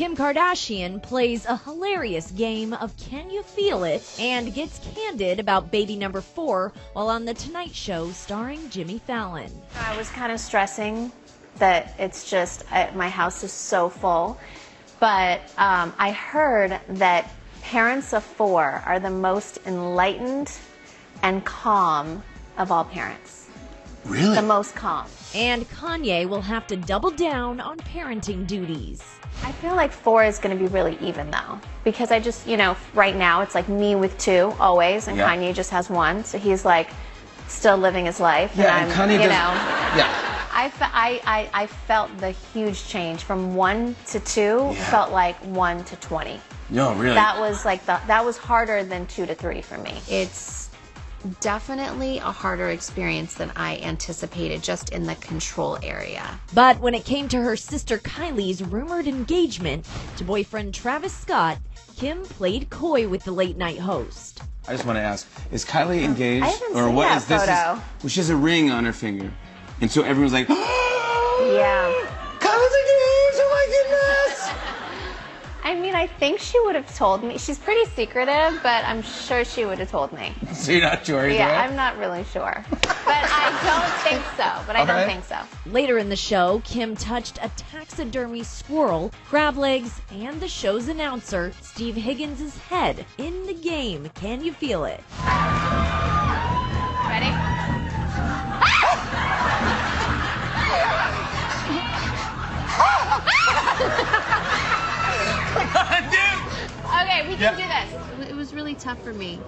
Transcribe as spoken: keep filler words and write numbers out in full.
Kim Kardashian plays a hilarious game of Can You Feel It? And gets candid about baby number four while on The Tonight Show starring Jimmy Fallon. I was kind of stressing that it's just, I, my house is so full, but um, I heard that parents of four are the most enlightened and calm of all parents. Really? The most calm. And Kanye will have to double down on parenting duties. I feel like four is going to be really even, though, because I just, you know, right now it's like me with two always, and yeah. Kanye just has one, so he's like still living his life. Yeah, and, and Kanye, you know, yeah. I, fe I, I, I felt the huge change from one to two. Yeah. Felt like one to twenty. No, really. That was like the, that was harder than two to three for me. It's definitely a harder experience than I anticipated, just in the control area. But when it came to her sister Kylie's rumored engagement to boyfriend Travis Scott, Kim played coy with the late night host. I just want to ask, is Kylie engaged? I haven't or seen what that is this? Photo. Is, well, she has a ring on her finger, and so everyone's like, oh, yeah, Kylie's engaged! Oh my goodness! I mean, I think she would have told me. She's pretty secretive, but I'm sure she would have told me. So you're not sure? Yeah, right? I'm not really sure. But I don't think so. But I okay. don't think so. Later in the show, Kim touched a taxidermy squirrel, crab legs, and the show's announcer, Steve Higgins' head in the game. Can you feel it? Ready? Okay, we can yep. do this. It was really tough for me.